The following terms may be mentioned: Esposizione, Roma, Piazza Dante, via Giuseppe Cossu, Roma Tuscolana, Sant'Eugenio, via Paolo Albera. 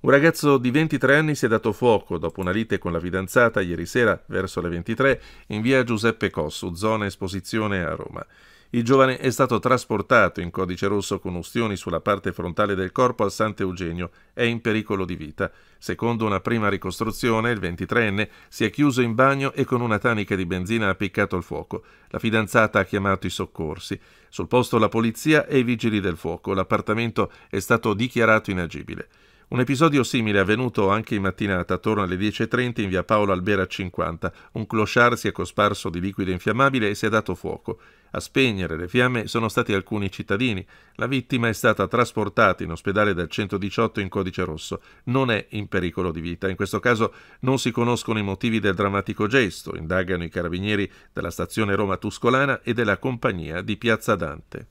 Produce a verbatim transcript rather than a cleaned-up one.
Un ragazzo di ventitré anni si è dato fuoco dopo una lite con la fidanzata ieri sera verso le ventitré in via Giuseppe Cossu, zona Esposizione a Roma. Il giovane è stato trasportato in codice rosso con ustioni sulla parte frontale del corpo al Sant'Eugenio. È in pericolo di vita. Secondo una prima ricostruzione, il ventitreenne si è chiuso in bagno e con una tanica di benzina ha appiccato il fuoco. La fidanzata ha chiamato i soccorsi. Sul posto la polizia e i vigili del fuoco. L'appartamento è stato dichiarato inagibile. Un episodio simile è avvenuto anche in mattinata, attorno alle dieci e trenta, in via Paolo Albera cinquanta. Un clochard si è cosparso di liquido infiammabile e si è dato fuoco. A spegnere le fiamme sono stati alcuni cittadini. La vittima è stata trasportata in ospedale dal centodiciotto in codice rosso. Non è in pericolo di vita. In questo caso non si conoscono i motivi del drammatico gesto. Indagano i carabinieri della stazione Roma Tuscolana e della compagnia di Piazza Dante.